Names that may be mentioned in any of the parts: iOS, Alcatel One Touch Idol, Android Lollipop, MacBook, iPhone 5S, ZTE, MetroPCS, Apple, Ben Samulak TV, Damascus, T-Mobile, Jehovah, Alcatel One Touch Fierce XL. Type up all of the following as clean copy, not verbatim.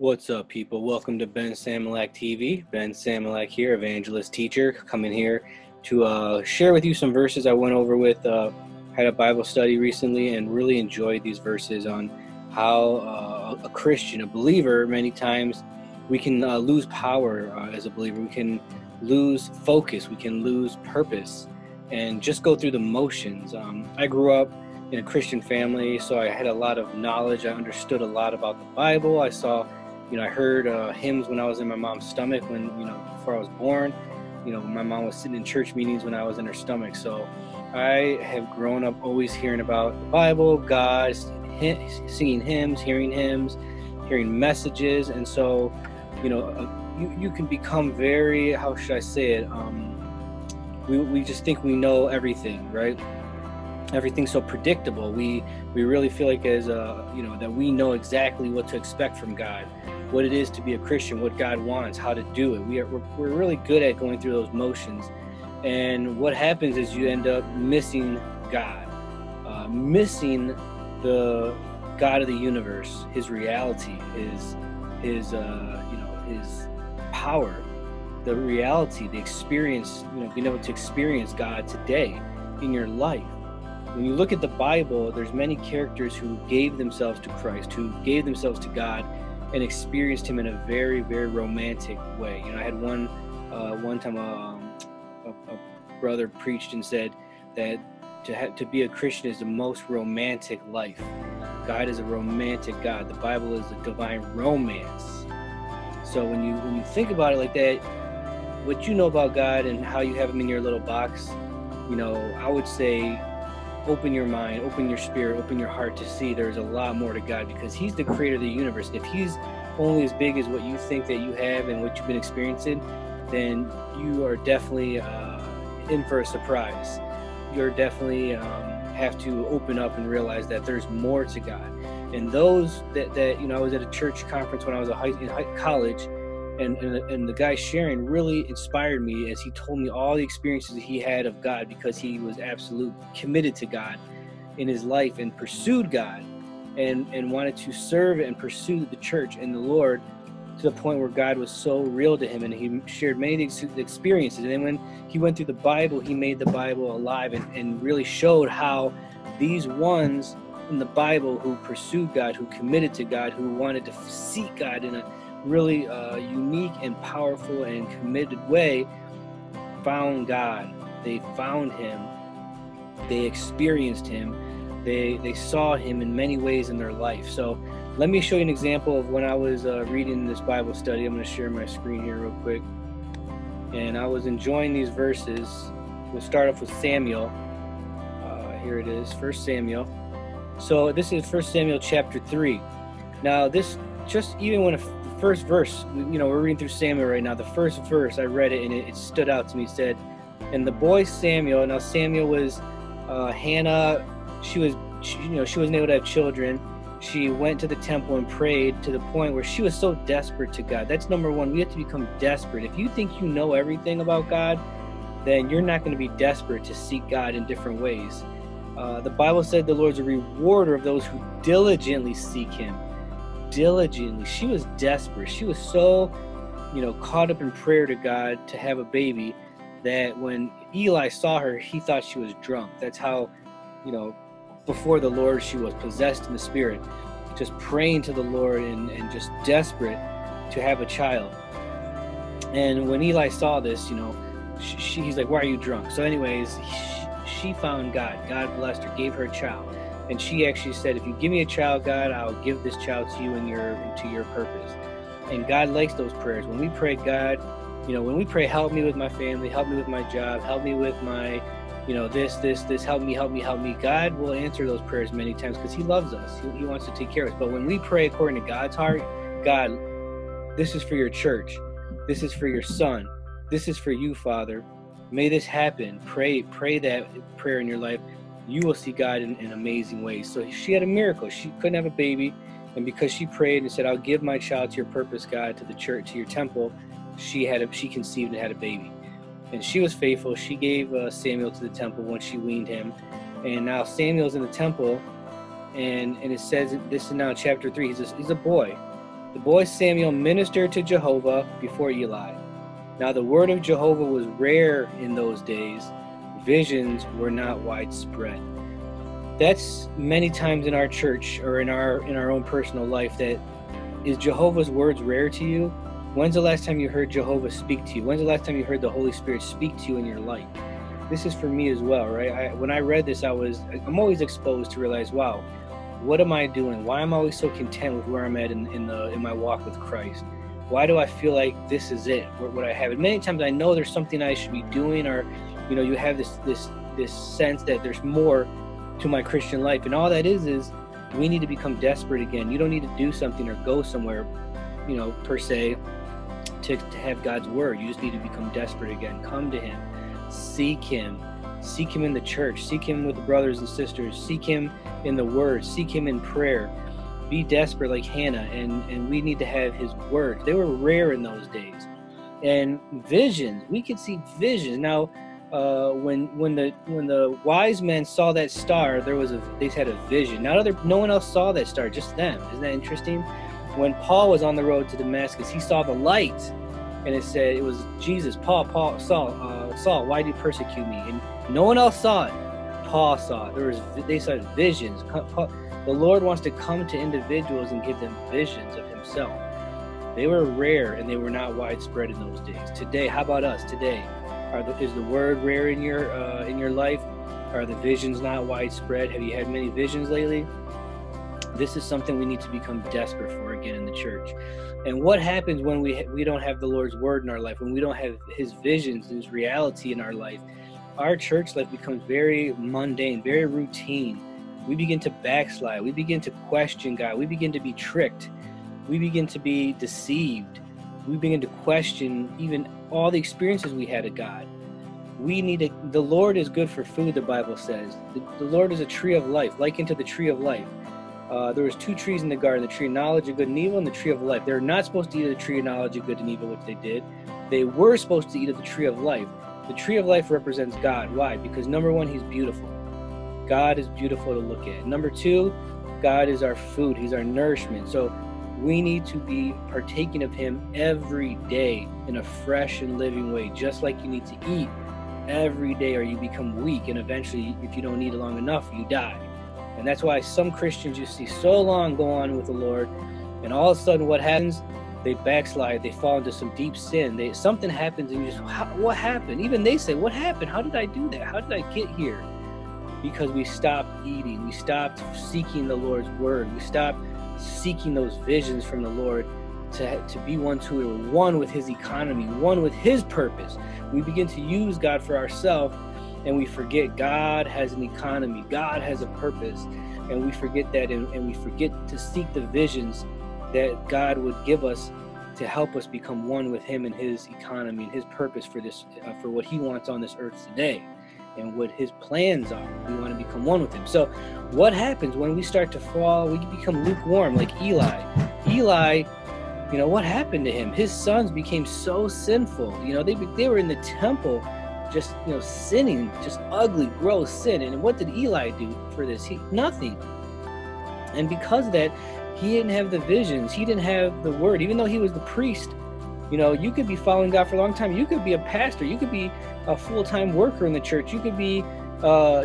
What's up, people? Welcome to Ben Samulak TV. Ben Samulak here, evangelist teacher, coming here to share with you some verses I went over with, had a Bible study recently and really enjoyed these verses on how a Christian, a believer, many times we can lose power as a believer. We can lose focus. We can lose purpose and just go through the motions. I grew up in a Christian family, so I had a lot of knowledge. I understood a lot about the Bible. I saw, I heard hymns when I was in my mom's stomach, before I was born. My mom was sitting in church meetings when I was in her stomach. So I have grown up always hearing about the Bible, God, singing hymns, hearing messages. And so, you can become very, how should I say it? We just think we know everything, right? Everything's so predictable. We really feel like that we know exactly what to expect from God, what it is to be a Christian, what God wants, how to do it. We're really good at going through those motions, and what happens is you end up missing God, missing the God of the universe, His reality, His power, the reality, the experience. Being able to experience God today in your life. When you look at the Bible, there's many characters who gave themselves to Christ, who gave themselves to God and experienced Him in a very, very romantic way. I had one time a brother preached and said that to be a Christian is the most romantic life. God is a romantic God. The Bible is a divine romance. So when you think about it like that, what you know about God and how you have Him in your little box, I would say, open your mind, open your spirit, open your heart to see there's a lot more to God, because He's the creator of the universe. If He's only as big as what you think that you have and what you've been experiencing, then you are definitely in for a surprise. You're definitely have to open up and realize that there's more to God. And those that I was at a church conference when I was in college, and the guy sharing really inspired me as he told me all the experiences that he had of God, because he was absolutely committed to God in his life and pursued God and wanted to serve and pursue the church and the Lord to the point where God was so real to him, and he shared many experiences. And then when he went through the Bible, he made the Bible alive and really showed how these ones in the Bible who pursued God, who committed to God, who wanted to seek God in a really unique and powerful and committed way, found God. They found Him. They experienced Him. They saw Him in many ways in their life. So let me show you an example of when I was reading this Bible study. I'm going to share my screen here real quick. And I was enjoying these verses. We'll start off with Samuel. Here it is, 1 Samuel. So this is 1 Samuel chapter 3. Now this, just even when first verse, we're reading through Samuel right now. The first verse, I read it and it stood out to me. It said, "And the boy Samuel." Now Samuel was Hannah. She wasn't able to have children. She went to the temple and prayed to the point where she was so desperate to God. That's number one. We have to become desperate. If you think you know everything about God, then you're not going to be desperate to seek God in different ways. The Bible said the Lord's a rewarder of those who diligently seek Him. Diligently. She was desperate. She was so, caught up in prayer to God to have a baby that when Eli saw her, he thought she was drunk. That's how, before the Lord she was possessed in the Spirit, just praying to the Lord and just desperate to have a child. And when Eli saw this, he's like, "Why are you drunk?" So anyways, she found God. God blessed her, gave her a child. And she actually said, "If you give me a child, God, I'll give this child to you and to your purpose." And God likes those prayers. When we pray, God, when we pray, "Help me with my family, help me with my job, help me with my, this, help me. God will answer those prayers many times because He loves us. He wants to take care of us. But when we pray according to God's heart, "God, this is for your church. This is for your son. This is for you, Father. May this happen." Pray that prayer in your life. You will see God in amazing ways. So she had a miracle. She couldn't have a baby, and because she prayed and said, "I'll give my child to your purpose, God, to the church, to your temple," she conceived and had a baby. And she was faithful. She gave Samuel to the temple once she weaned him. And now Samuel's in the temple, and it says, this is now chapter 3, he's a boy. The boy Samuel ministered to Jehovah before Eli. Now the word of Jehovah was rare in those days. Visions were not widespread. That's many times in our church or in our own personal life. That is Jehovah's words rare to you? When's the last time you heard Jehovah speak to you? When's the last time you heard the Holy Spirit speak to you in your life? This is for me as well, right? When I read this, I'm always exposed to realize, wow, what am I doing? Why am I always so content with where I'm at in my walk with Christ? Why do I feel like this is it? What I have? And many times I know there's something I should be doing, or you know, you have this sense that there's more to my Christian life, and all that is we need to become desperate again. You don't need to do something or go somewhere, you know, per se, to have God's word. You just need to become desperate again. Come to Him, seek Him in the church, seek Him with the brothers and sisters, seek Him in the word, seek Him in prayer. Be desperate like Hannah, and we need to have His word. They were rare in those days. And visions, we could see visions. Now, when the wise men saw that star, they had a vision. No one else saw that star, just them. Isn't that interesting? When Paul was on the road to Damascus, he saw the light, and it said it was Jesus. Saul, why do you persecute me? And no one else saw it. Paul saw it. They saw visions. The Lord wants to come to individuals and give them visions of Himself. They were rare and they were not widespread in those days. Today, how about us today? Is the word rare in your life? Are the visions not widespread? Have you had many visions lately? This is something we need to become desperate for again in the church. And what happens when we don't have the Lord's word in our life, when we don't have His visions and His reality in our life? Our church life becomes very mundane, very routine. We begin to backslide. We begin to question God. We begin to be tricked. We begin to be deceived. We begin to question even all the experiences we had of God. The Lord is good for food, the Bible says. The Lord is a tree of life, likened to the tree of life. There was two trees in the garden, the tree of knowledge of good and evil and the tree of life. They're not supposed to eat of the tree of knowledge of good and evil, which they did. They were supposed to eat of the tree of life. The tree of life represents God. Why? Because number one, He's beautiful. God is beautiful to look at. Number two, God is our food. He's our nourishment. So we need to be partaking of Him every day in a fresh and living way, just like you need to eat every day or you become weak. And eventually, if you don't eat long enough, you die. And that's why some Christians you see so long go on with the Lord. And all of a sudden what happens? They backslide. They fall into some deep sin. Something happens and you just, what happened? Even they say, what happened? How did I do that? How did I get here? Because we stopped eating, we stopped seeking the Lord's word, we stopped seeking those visions from the Lord to be ones who are one with His economy, one with His purpose. We begin to use God for ourselves, and we forget God has an economy, God has a purpose, and we forget that, and we forget to seek the visions that God would give us to help us become one with Him and His economy and His purpose for what He wants on this earth today. And what His plans are. We want to become one with Him. So what happens when we start to fall? We become lukewarm like Eli. Eli, you know, what happened to him? His sons became so sinful. You know, they were in the temple just, you know, sinning, just ugly, gross sin. And what did Eli do for this? Nothing. And because of that, he didn't have the visions. He didn't have the word, even though he was the priest. You know, you could be following God for a long time. You could be a pastor. You could be a full-time worker in the church. You could be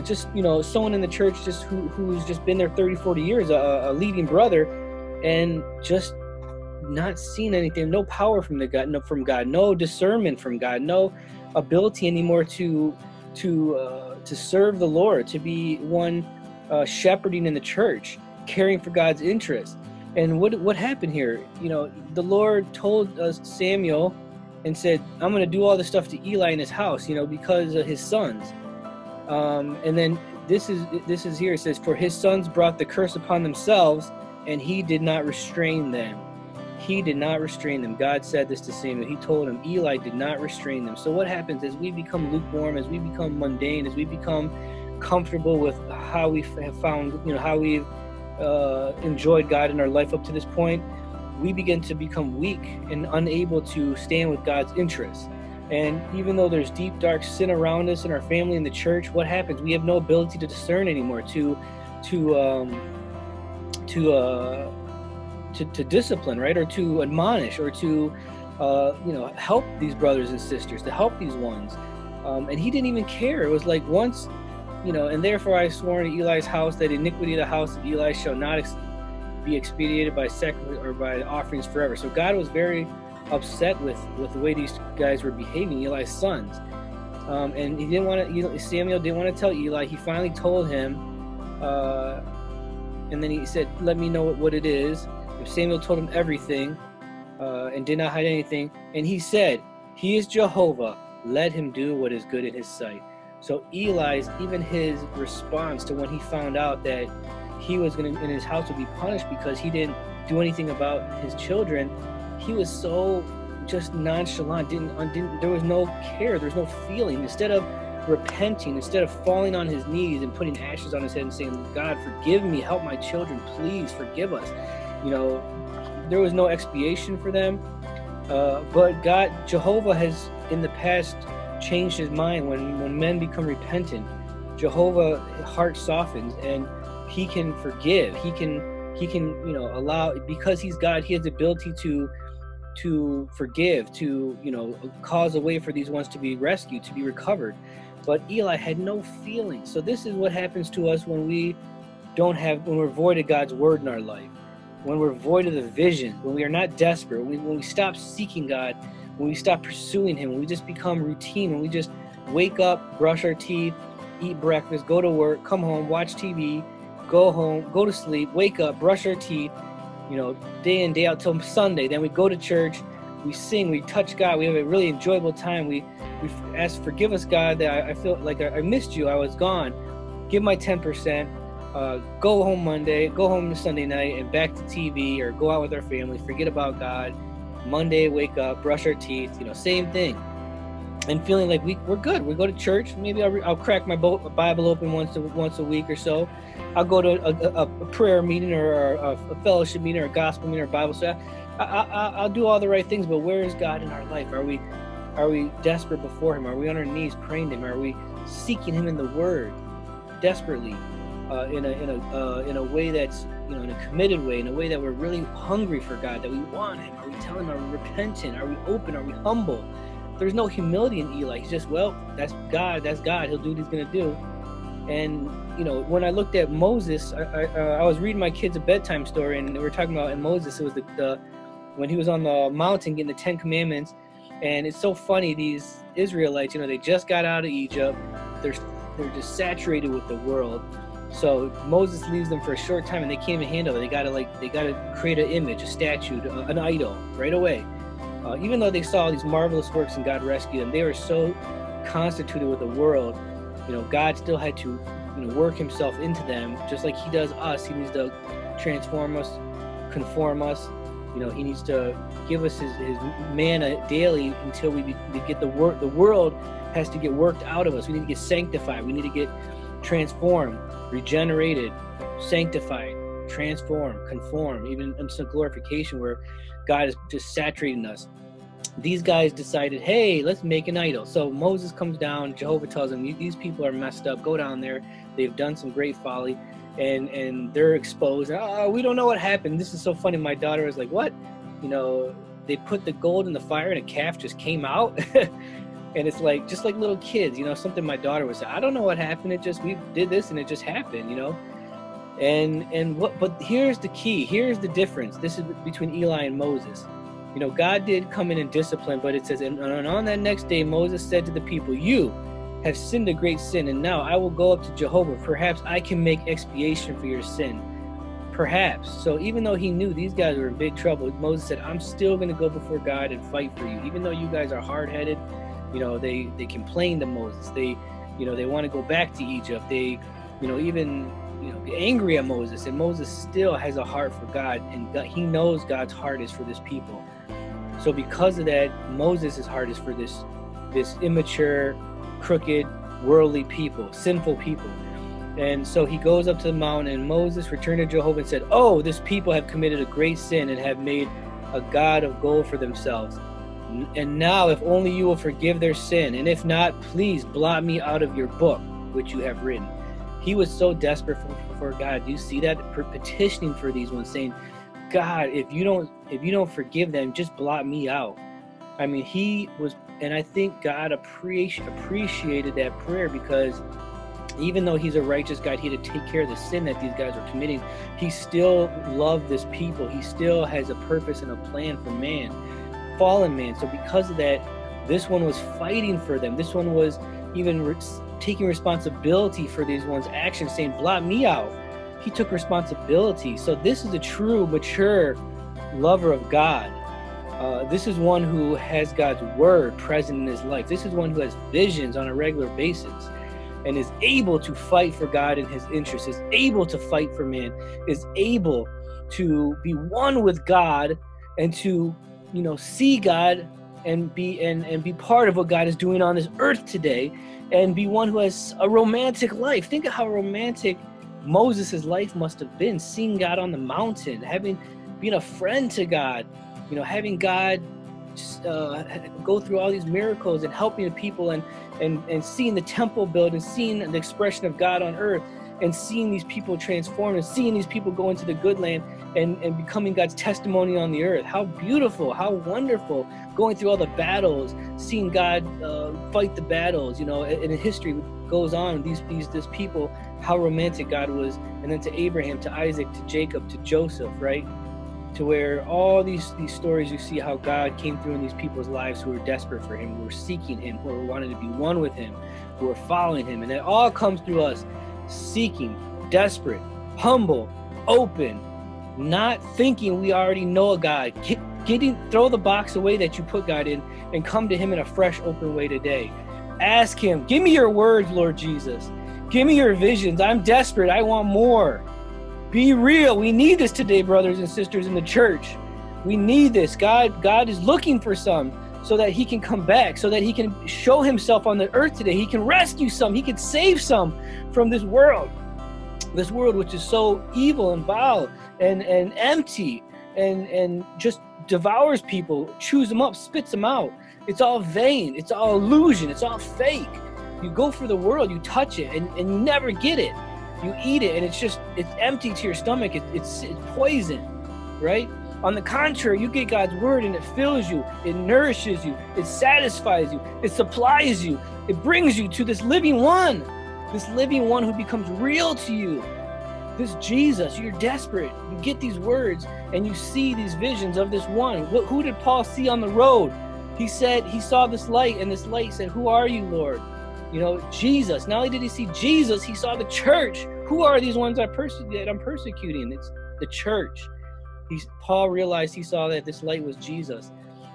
just, you know, someone in the church just who's just been there 30, 40 years, a leading brother, and just not seeing anything. No power from God. No discernment from God. No ability anymore to serve the Lord. To be one shepherding in the church, caring for God's interests. And what happened here? You know, the Lord told us Samuel and said, I'm going to do all this stuff to Eli in his house, you know, because of his sons. And then this is here. It says, for his sons brought the curse upon themselves, and he did not restrain them. He did not restrain them. God said this to Samuel. He told him, Eli did not restrain them. So what happens as we become lukewarm, as we become mundane, as we become comfortable with how we have found, you know, how we've enjoyed God in our life up to this point, we begin to become weak and unable to stand with God's interests. And even though there's deep, dark sin around us in our family, in the church, what happens? We have no ability to discern anymore, to discipline, right, or to admonish, or to help these brothers and sisters, to help these ones. And he didn't even care. It was like, once, and therefore I swore to Eli's house that iniquity of the house of Eli shall not be expedited by sacrifice or by offerings forever. So God was very upset with the way these guys were behaving, Eli's sons. And he didn't want to, Samuel didn't want to tell Eli. He finally told him, and then he said, let me know what it is. And Samuel told him everything, and did not hide anything. And he said, he is Jehovah. Let him do what is good in his sight. So Eli's, even his response to when he found out that he was going to, and his house would be punished because he didn't do anything about his children, he was so just nonchalant. There was no care, there was no feeling. Instead of repenting, instead of falling on his knees and putting ashes on his head and saying, God, forgive me, help my children, please forgive us, there was no expiation for them. But God, Jehovah, has in the past changed his mind. When men become repentant, Jehovah's heart softens, and he can forgive. He can allow, because he's God. He has the ability to forgive, to cause a way for these ones to be rescued, to be recovered. But Eli had no feeling. So this is what happens to us when we don't have, when we're void of God's word in our life, when we're void of the vision, when we are not desperate, when we stop seeking God, when we stop pursuing him, when we just become routine, when we just wake up, brush our teeth, eat breakfast, go to work, come home, watch TV, go home, go to sleep, wake up, brush our teeth, day in, day out till Sunday. Then we go to church, we sing, we touch God, we have a really enjoyable time. We ask, forgive us, God, that I feel like I missed you, I was gone. Give my 10%, go home Monday, go home Sunday night, and back to TV, or go out with our family, forget about God. Monday, wake up, brush our teeth, same thing. And feeling like we're good. We go to church. Maybe I'll crack my Bible open once a week or so. I'll go to a prayer meeting, or a fellowship meeting, or a gospel meeting, or Bible study. I'll do all the right things, but where is God in our life? Are we desperate before him? Are we on our knees praying to him? Are we seeking him in the Word desperately, in a way that's, in a committed way, in a way that we're really hungry for God, that we want him? Are we telling him? Are we repentant? Are we open? Are we humble? There's no humility in Eli. He's just, well, that's God. He'll do what he's going to do. And, when I looked at Moses, I was reading my kids a bedtime story, and we were talking about, in Moses, it was when he was on the mountain getting the 10 commandments. And it's so funny, these Israelites, they just got out of Egypt. They're just saturated with the world. So Moses leaves them for a short time, and they can't even handle it. They got to create an image, a statue, an idol right away. Even though they saw these marvelous works and God rescued them, they were so constituted with the world, God still had to, work himself into them, just like he does us. He needs to transform us, conform us. He needs to give us his manna daily until we get the work. The world has to get worked out of us. We need to get sanctified. We need to get transformed, regenerated, sanctified, transform, conform, even in some glorification where God is just saturating us. These guys decided, hey, let's make an idol. So Moses comes down, Jehovah tells him, these people are messed up, go down there, they've done some great folly, and they're exposed. Oh, we don't know what happened. This is so funny. My daughter was like, what? They put the gold in the fire and a calf just came out. And it's like, just like little kids, something my daughter would say, I don't know what happened, we did this and it just happened, but here's the key, here's the difference. This is between Eli and Moses. God did come in and discipline, but it says, and on that next day Moses said to the people, you have sinned a great sin, and now I will go up to Jehovah, perhaps I can make expiation for your sin, perhaps. So even though he knew these guys were in big trouble, Moses said, I'm still going to go before God and fight for you, even though you guys are hard-headed. They complained to Moses, they want to go back to Egypt, get angry at Moses, and Moses still has a heart for God, and he knows God's heart is for this people. So because of that, Moses' heart is for this immature, crooked, worldly people, sinful people. And so he goes up to the mountain, and Moses returned to Jehovah and said, oh, this people have committed a great sin and have made a god of gold for themselves. And now if only you will forgive their sin, and if not, please blot me out of your book which you have written. He was so desperate for God. Do you see that? Petitioning for these ones, saying, God, if you don't forgive them, just blot me out. I mean, he was, and I think God appreciated that prayer, because even though he's a righteous God, he had to take care of the sin that these guys were committing. He still loved this people. He still has a purpose and a plan for man, fallen man. So because of that, this one was fighting for them. This one was even taking responsibility for these one's actions, saying, blot me out. He took responsibility. So this is a true, mature lover of God. This is one who has God's word present in his life. This is one who has visions on a regular basis and is able to fight for God in his interests, is able to fight for man, is able to be one with God and to, you know, see God and be part of what God is doing on this earth today, and be one who has a romantic life. Think of how romantic Moses' life must have been, seeing God on the mountain, being a friend to God, you know, having God just, go through all these miracles and helping the people, and seeing the temple built, and seeing the expression of God on earth, and seeing these people transformed, and seeing these people go into the good land and becoming God's testimony on the earth. How beautiful, how wonderful, going through all the battles, seeing God fight the battles, you know, and history goes on, these people, how romantic God was. And then to Abraham, to Isaac, to Jacob, to Joseph, right? To where all these stories, you see how God came through in these people's lives who were desperate for him, who were seeking him, who were wanting to be one with him, who were following him. And it all comes through us seeking, desperate, humble, open, not thinking we already know a God. Throw the box away that you put God in and come to him in a fresh, open way today. Ask him, give me your words, Lord Jesus. Give me your visions. I'm desperate. I want more. Be real. We need this today, brothers and sisters in the church. We need this. God is looking for some, so that he can come back, so that he can show himself on the earth today. He can rescue some. He can save some from this world which is so evil and vile and empty and just devours people, chews them up, spits them out. It's all vain. It's all illusion. It's all fake. You go for the world, you touch it, and you never get it. You eat it, and it's empty to your stomach. It's poison, right? On the contrary, you get God's word, and it fills you, it nourishes you, it satisfies you, it supplies you, it brings you to this living one who becomes real to you. This Jesus, you're desperate. You get these words, and you see these visions of this one. Who did Paul see on the road? He said he saw this light, and this light said, "Who are you, Lord?" You know, Jesus. Not only did he see Jesus, he saw the church. Who are these ones that I'm persecuting? It's the church. Paul realized he saw that this light was Jesus,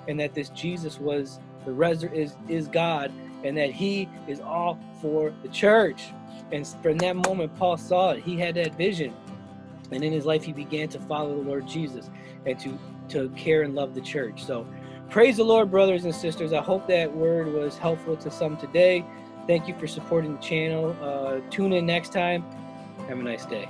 and that this Jesus was is God, and that he is all for the church. And from that moment, Paul saw it. He had that vision. And in his life, he began to follow the Lord Jesus and to care and love the church. So praise the Lord, brothers and sisters. I hope that word was helpful to some today. Thank you for supporting the channel. Tune in next time. Have a nice day.